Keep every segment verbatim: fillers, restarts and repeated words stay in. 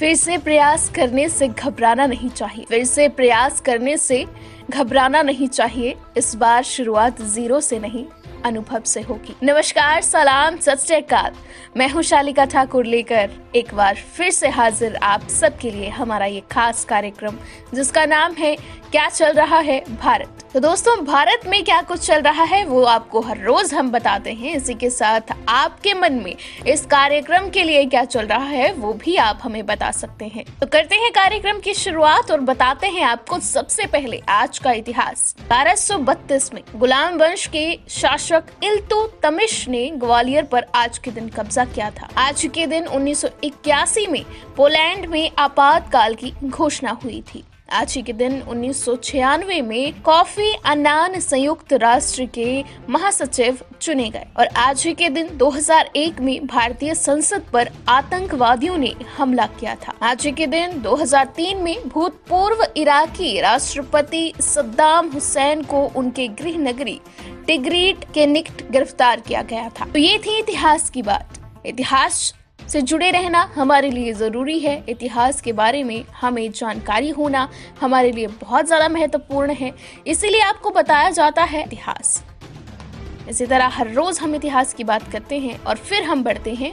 फिर से प्रयास करने से घबराना नहीं चाहिए फिर से प्रयास करने से घबराना नहीं चाहिए। इस बार शुरुआत जीरो से नहीं, अनुभव से होगी। नमस्कार, सलाम, सत श्री अकाल। मैं हूँ शालिका ठाकुर, लेकर एक बार फिर से हाजिर आप सबके लिए हमारा ये खास कार्यक्रम, जिसका नाम है क्या चल रहा है भारत। तो दोस्तों, भारत में क्या कुछ चल रहा है वो आपको हर रोज हम बताते हैं। इसी के साथ आपके मन में इस कार्यक्रम के लिए क्या चल रहा है वो भी आप हमें बता सकते हैं। तो करते हैं कार्यक्रम की शुरुआत और बताते हैं आपको सबसे पहले आज का इतिहास। बारह सौ बत्तीस में गुलाम वंश के शासक इल्तुतमिश ने ग्वालियर पर आज के दिन कब्जा किया था। आज के दिन उन्नीस सौ इक्यासी में पोलैंड में आपातकाल की घोषणा हुई थी। आज ही के दिन उन्नीस सौ छियानवे में कॉफी अन्नान संयुक्त राष्ट्र के महासचिव चुने गए। और आज ही के दिन दो हज़ार एक में भारतीय संसद पर आतंकवादियों ने हमला किया था। आज ही के दिन दो हज़ार तीन में भूतपूर्व इराकी राष्ट्रपति सद्दाम हुसैन को उनके गृह नगरी टिग्रीट के निकट गिरफ्तार किया गया था। तो ये थी इतिहास की बात। इतिहास से जुड़े रहना हमारे लिए ज़रूरी है। इतिहास के बारे में हमें जानकारी होना हमारे लिए बहुत ज़्यादा महत्वपूर्ण है, इसीलिए आपको बताया जाता है इतिहास। इसी तरह हर रोज़ हम इतिहास की बात करते हैं और फिर हम बढ़ते हैं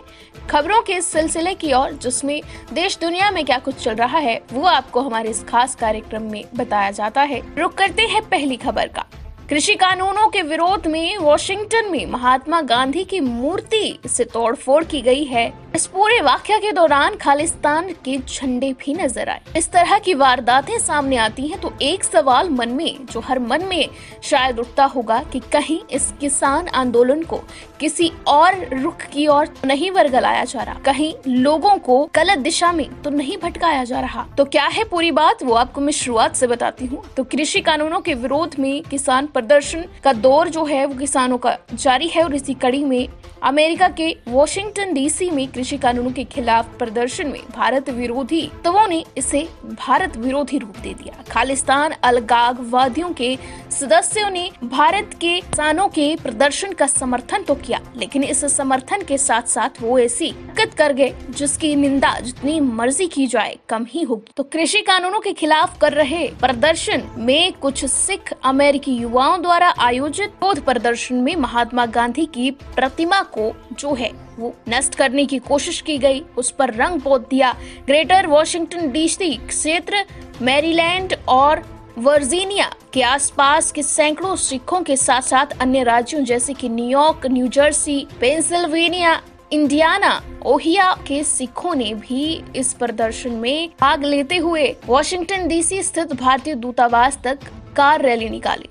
खबरों के सिलसिले की ओर, जिसमें देश दुनिया में क्या कुछ चल रहा है वो आपको हमारे इस खास कार्यक्रम में बताया जाता है। रुक करते हैं पहली खबर का। कृषि कानूनों के विरोध में वॉशिंगटन में महात्मा गांधी की मूर्ति से तोड़फोड़ की गई है। इस पूरे वाकया के दौरान खालिस्तान के झंडे भी नजर आए। इस तरह की वारदातें सामने आती हैं तो एक सवाल मन में, जो हर मन में शायद उठता होगा कि कहीं इस किसान आंदोलन को किसी और रुख की ओर तो नहीं वर्गलाया जा रहा, कहीं लोगों को गलत दिशा में तो नहीं भटकाया जा रहा। तो क्या है पूरी बात वो आपको मैं शुरुआत से बताती हूँ। तो कृषि कानूनों के विरोध में किसान प्रदर्शन का दौर जो है वो किसानों का जारी है और इसी कड़ी में अमेरिका के वॉशिंगटन डीसी में कृषि कानूनों के खिलाफ प्रदर्शन में भारत विरोधी तत्वों ने इसे भारत विरोधी रूप दे दिया। खालिस्तान अलगाववादियों के सदस्यों ने भारत के किसानों के प्रदर्शन का समर्थन तो किया, लेकिन इस समर्थन के साथ साथ वो ऐसी हरकत कर गए जिसकी निंदा जितनी मर्जी की जाए कम ही होगी। तो कृषि कानूनों के खिलाफ कर रहे प्रदर्शन में कुछ सिख अमेरिकी युवा द्वारा आयोजित विरोध प्रदर्शन में महात्मा गांधी की प्रतिमा को जो है वो नष्ट करने की कोशिश की गई, उस पर रंग पोत दिया। ग्रेटर वॉशिंगटन डीसी क्षेत्र, मैरीलैंड और वर्जीनिया के आसपास के सैकड़ों सिखों के साथ साथ अन्य राज्यों जैसे कि New York, New Jersey, Pennsylvania, Indiana, Ohio के सिखों ने भी इस प्रदर्शन में भाग लेते हुए वॉशिंगटन डीसी स्थित भारतीय दूतावास तक कार रैली निकाली।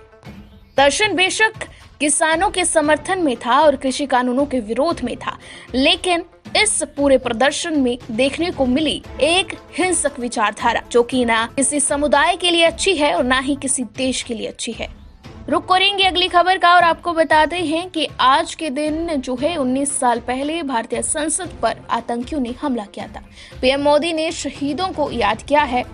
दर्शन बेशक किसानों के समर्थन में था और कृषि कानूनों के विरोध में था, लेकिन इस पूरे प्रदर्शन में देखने को मिली एक हिंसक विचारधारा जो कि ना किसी समुदाय के लिए अच्छी है और ना ही किसी देश के लिए अच्छी है। रुक करेंगे अगली खबर का और आपको बताते हैं कि आज के दिन जो है उन्नीस साल पहले भारतीय संसद पर आतंकियों ने हमला किया था। पीएम मोदी ने शहीदों को याद किया है।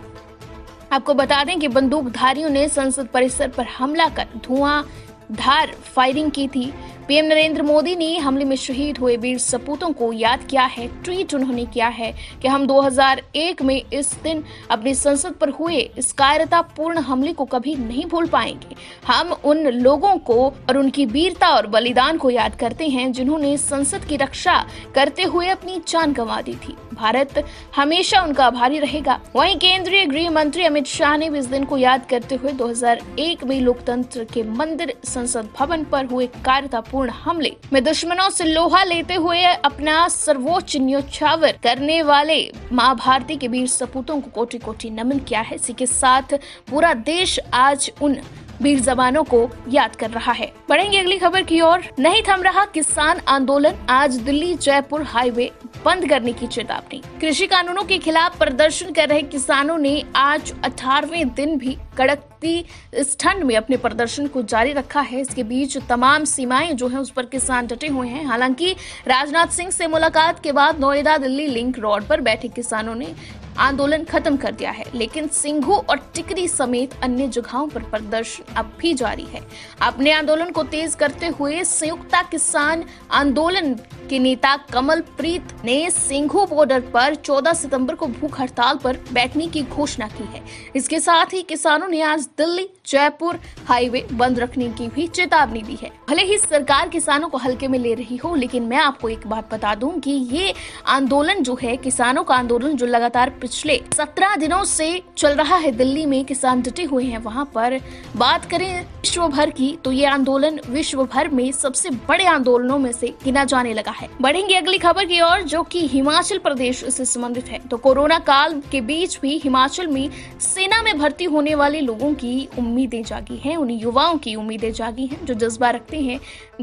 आपको बता दें कि बंदूकधारियों ने संसद परिसर पर हमला कर धुआंधार फायरिंग की थी। पीएम नरेंद्र मोदी ने हमले में शहीद हुए वीर सपूतों को याद किया है। ट्वीट उन्होंने किया है कि हम दो हज़ार एक में इस दिन अपनी संसद पर हुए इस कायरतापूर्ण हमले को कभी नहीं भूल पाएंगे। हम उन लोगों को और उनकी वीरता और बलिदान को याद करते हैं जिन्होंने संसद की रक्षा करते हुए अपनी जान गंवा दी थी। भारत हमेशा उनका आभारी रहेगा। वहीं केंद्रीय गृह मंत्री अमित शाह ने भी इस दिन को याद करते हुए दो हज़ार एक में लोकतंत्र के मंदिर संसद भवन पर हुए कायरतापूर्ण हमले में दुश्मनों से लोहा लेते हुए अपना सर्वोच्च न्योछावर करने वाले मां भारती के वीर सपूतों को कोटि कोटि नमन किया है। इसी के साथ पूरा देश आज उन वीर जवानों को याद कर रहा है। बढ़ेंगे अगली खबर की ओर। नहीं थम रहा किसान आंदोलन, आज दिल्ली जयपुर हाईवे बंद करने की चेतावनी। कृषि कानूनों के खिलाफ प्रदर्शन कर रहे किसानों ने आज अठारहवें दिन भी कड़क व्यक्ति इस ठंड में अपने प्रदर्शन को जारी रखा है। इसके बीच तमाम सीमाएं जो है उस पर किसान डटे हुए हैं। हालांकि राजनाथ सिंह से मुलाकात के बाद नोएडा दिल्ली लिंक रोड पर बैठे किसानों ने आंदोलन खत्म कर दिया है, लेकिन सिंघू और टिकरी समेत अन्य जगहों पर प्रदर्शन अब भी जारी है। अपने आंदोलन को तेज करते हुए संयुक्त किसान आंदोलन के नेता कमलप्रीत ने सिंघू बॉर्डर पर चौदह सितंबर को भूख हड़ताल पर बैठने की घोषणा की है। इसके साथ ही किसानों ने आज दिल्ली जयपुर हाईवे बंद रखने की भी चेतावनी दी है। भले ही सरकार किसानों को हल्के में ले रही हो, लेकिन मैं आपको एक बात बता दूं कि ये आंदोलन जो है, किसानों का आंदोलन जो लगातार पिछले सत्रह दिनों से चल रहा है, दिल्ली में किसान डटे हुए हैं। वहां पर बात करें विश्व भर की तो ये आंदोलन विश्व भर में सबसे बड़े आंदोलनों में से गिना जाने लगा है। बढ़ेंगे अगली खबर की ओर जो कि हिमाचल प्रदेश से संबंधित है। तो कोरोना काल के बीच भी हिमाचल में सेना में भर्ती होने वाले लोगों की उम्मीदें जागी हैं, उन युवाओं की उम्मीदें जागी हैं जो जज्बा रखते हैं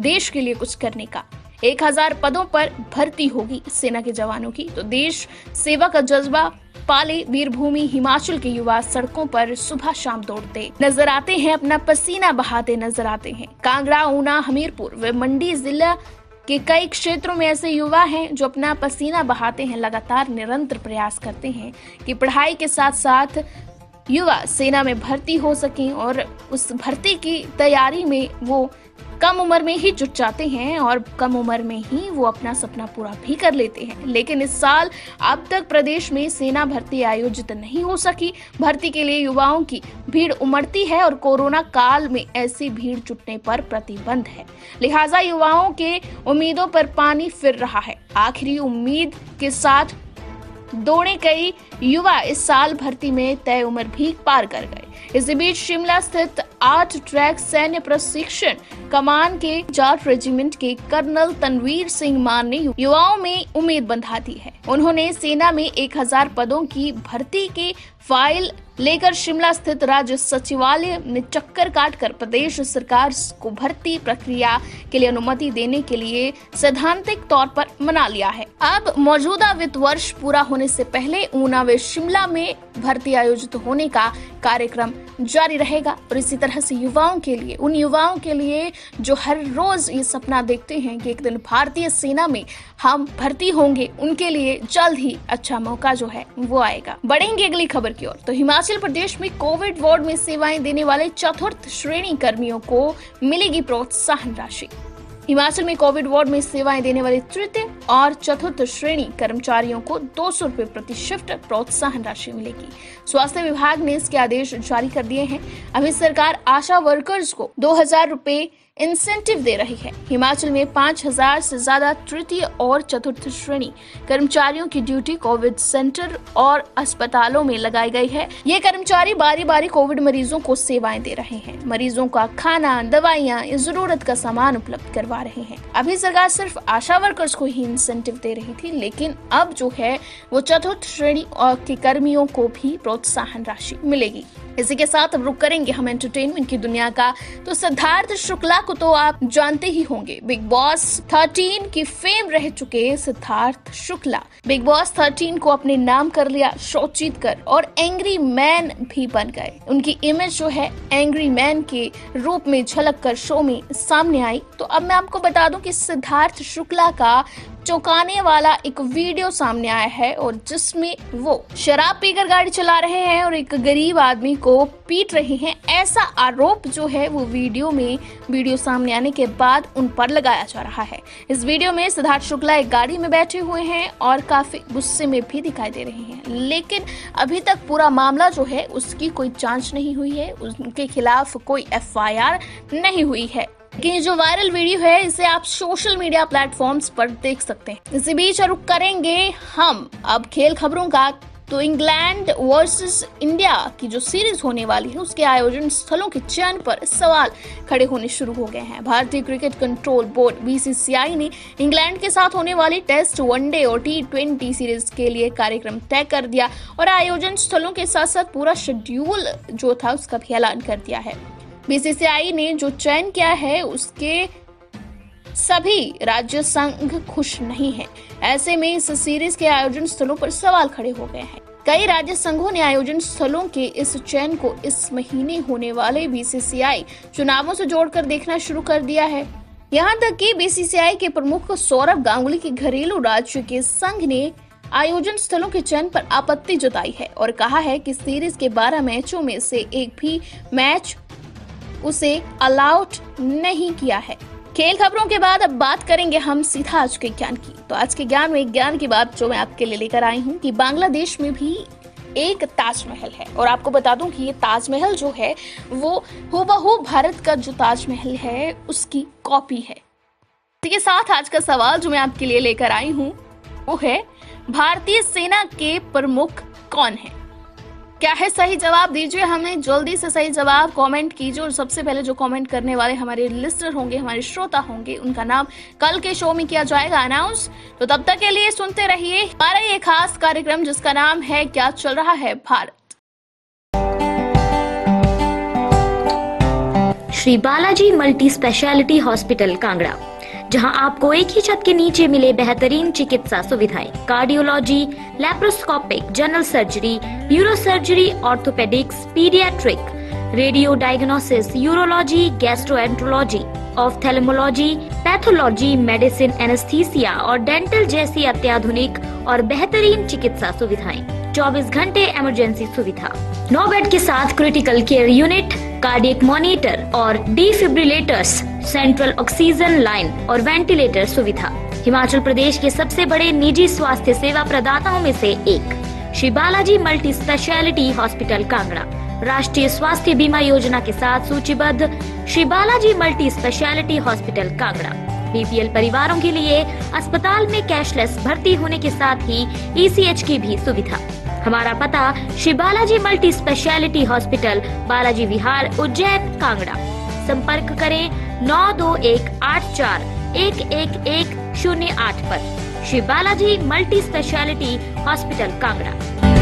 देश के लिए कुछ करने का। एक हजार पदों पर भर्ती होगी सेना के जवानों की, तो देश सेवा का जज्बा पाले वीरभूमि हिमाचल के युवा सड़कों पर सुबह शाम दौड़ते नजर आते हैं, अपना पसीना बहाते नजर आते हैं। कांगड़ा ऊना हमीरपुर व मंडी जिला के कई क्षेत्रों में ऐसे युवा हैं जो अपना पसीना बहाते हैं, लगातार निरंतर प्रयास करते हैं कि पढ़ाई के साथ साथ युवा सेना में भर्ती हो सकें और उस भर्ती की तैयारी में वो कम उम्र में ही जुट जाते हैं और कम उम्र में ही वो अपना सपना पूरा भी कर लेते हैं। लेकिन इस साल अब तक प्रदेश में सेना भर्ती आयोजित नहीं हो सकी। भर्ती के लिए युवाओं की भीड़ उमड़ती है और कोरोना काल में ऐसी भीड़ जुटने पर प्रतिबंध है, लिहाजा युवाओं के उम्मीदों पर पानी फिर रहा है। आखिरी उम्मीद के साथ दौड़े कई युवा इस साल भर्ती में तय उम्र भी पार कर गए। इसी बीच शिमला स्थित आठ ट्रैक सैन्य प्रशिक्षण कमान के जाट रेजिमेंट के कर्नल तनवीर सिंह मान ने युवाओं में उम्मीद बंधा दी है। उन्होंने सेना में एक हजार पदों की भर्ती की फाइल लेकर शिमला स्थित राज्य सचिवालय में चक्कर काटकर प्रदेश सरकार को भर्ती प्रक्रिया के लिए अनुमति देने के लिए सैद्धांतिक तौर पर मना लिया है। अब मौजूदा वित्त वर्ष पूरा होने से पहले ऊना व शिमला में भर्ती आयोजित होने का कार्यक्रम जारी रहेगा और इसी तरह से युवाओं के लिए, उन युवाओं के लिए जो हर रोज ये सपना देखते हैं कि एक दिन भारतीय सेना में हम भर्ती होंगे, उनके लिए जल्द ही अच्छा मौका जो है वो आएगा। बढ़ेंगे अगली खबर की ओर तो हिमाचल हिमाचल प्रदेश में कोविड वार्ड में सेवाएं देने वाले चतुर्थ श्रेणी कर्मियों को मिलेगी प्रोत्साहन राशि। हिमाचल में कोविड वार्ड में सेवाएं देने वाले तृतीय और चतुर्थ श्रेणी कर्मचारियों को दो सौ रूपये प्रति शिफ्ट प्रोत्साहन राशि मिलेगी। स्वास्थ्य विभाग ने इसके आदेश जारी कर दिए हैं। अभी सरकार आशा वर्कर्स को दो हजार रूपए इंसेंटिव दे रही है। हिमाचल में पाँच हजार से ज्यादा तृतीय और चतुर्थ श्रेणी कर्मचारियों की ड्यूटी कोविड सेंटर और अस्पतालों में लगाई गई है। ये कर्मचारी बारी बारी कोविड मरीजों को सेवाएं दे रहे हैं, मरीजों का खाना, दवाइयाँ, जरूरत का सामान उपलब्ध करवा रहे हैं। अभी सरकार सिर्फ आशा वर्कर्स को ही इंसेंटिव दे रही थी, लेकिन अब जो है वो चतुर्थ श्रेणी के कर्मियों को भी प्रोत्साहन राशि मिलेगी। इसी के साथ अब रुक करेंगे हम एंटरटेनमेंट की दुनिया का। तो सिद्धार्थ शुक्ला को तो आप जानते ही होंगे, बिग बॉस थर्टीन की फेम रह चुके Siddharth Shukla Bigg Boss thirteen को अपने नाम कर लिया शो जीत कर और एंग्री मैन भी बन गए। उनकी इमेज जो है एंग्री मैन के रूप में झलक कर शो में सामने आई। तो अब मैं आपको बता दूं कि सिद्धार्थ शुक्ला का चौंकाने वाला एक वीडियो सामने आया है और जिसमें वो शराब पीकर गाड़ी चला रहे हैं और एक गरीब आदमी को पीट रहे हैं, ऐसा आरोप जो है वो वीडियो में वीडियो सामने आने के बाद उन पर लगाया जा रहा है। इस वीडियो में सिद्धार्थ शुक्ला एक गाड़ी में बैठे हुए हैं और काफी गुस्से में भी दिखाई दे रहे हैं, लेकिन अभी तक पूरा मामला जो है उसकी कोई जाँच नहीं हुई है, उनके खिलाफ कोई एफ आई आर नहीं हुई है। कि जो वायरल वीडियो है इसे आप सोशल मीडिया प्लेटफॉर्म्स पर देख सकते हैं। इसी बीच रुक करेंगे हम अब खेल खबरों का। तो इंग्लैंड वर्सेस इंडिया की जो सीरीज होने वाली है उसके आयोजन स्थलों के चयन पर सवाल खड़े होने शुरू हो गए हैं। भारतीय cricket control board B C C I ने इंग्लैंड के साथ होने वाली टेस्ट, वनडे और टी ट्वेंटी सीरीज के लिए कार्यक्रम तय कर दिया और आयोजन स्थलों के साथ साथ पूरा शेड्यूल जो था उसका भी ऐलान कर दिया है। बी सी सी आई ने जो चयन किया है उसके सभी राज्य संघ खुश नहीं है। ऐसे में इस सीरीज के आयोजन स्थलों पर सवाल खड़े हो गए हैं। कई राज्य संघों ने आयोजन स्थलों के इस चयन को इस महीने होने वाले बीसीसीआई चुनावों से जोड़कर देखना शुरू कर दिया है। यहां तक कि बीसीसीआई के प्रमुख सौरभ गांगुली के घरेलू राज्य के संघ ने आयोजन स्थलों के चयन पर आपत्ति जताई है और कहा है कि सीरीज के बारह मैचों में से एक भी मैच उसे अलाउड नहीं किया है। खेल खबरों के बाद अब बात करेंगे हम सीधा आज के ज्ञान की। तो आज के ज्ञान में एक ज्ञान की बात जो मैं आपके लिए लेकर आई हूँ कि बांग्लादेश में भी एक ताजमहल है और आपको बता दूं कि ये ताजमहल जो है वो हूबहू भारत का जो ताजमहल है उसकी कॉपी है। इसके साथ आज का सवाल जो मैं आपके लिए लेकर आई हूँ वो है भारतीय सेना के प्रमुख कौन है? क्या है सही जवाब? दीजिए हमें जल्दी से सही जवाब, कमेंट कीजिए। और सबसे पहले जो कमेंट करने वाले हमारे लिस्टर होंगे, हमारे श्रोता होंगे, उनका नाम कल के शो में किया जाएगा अनाउंस। तो तब तक के लिए सुनते रहिए हमारा ये खास कार्यक्रम जिसका नाम है क्या चल रहा है Bharat. Shri Balaji multi speciality hospital Kangra, जहां आपको एक ही छत के नीचे मिले बेहतरीन चिकित्सा सुविधाएं, cardiology, laparoscopic, general surgery, uro surgery, orthopaedics, paediatric, radio diagnosis, urology, gastroenterology, ophthalmology, pathology, medicine, anaesthesia और डेंटल जैसी अत्याधुनिक और बेहतरीन चिकित्सा सुविधाएं, चौबीस घंटे इमरजेंसी सुविधा, नौ बेड के साथ critical care unit, cardiac monitor और डिफिब्रिलेटर्स, सेंट्रल ऑक्सीजन लाइन और वेंटिलेटर सुविधा। हिमाचल प्रदेश के सबसे बड़े निजी स्वास्थ्य सेवा प्रदाताओं में से एक Shri Balaji multi speciality hospital Kangra. राष्ट्रीय स्वास्थ्य बीमा योजना के साथ सूचीबद्ध Shri Balaji multi speciality hospital Kangra BPL परिवारों के लिए अस्पताल में कैशलेस भर्ती होने के साथ ही ईसीएच की भी सुविधा। हमारा पता Shri Balaji multi speciality hospital, Balaji Vihar, Ujjain, Kangra. संपर्क करें नौ दो एक आठ चार एक एक एक शून्य आठ पर। Shri Balaji multi speciality hospital Kangra.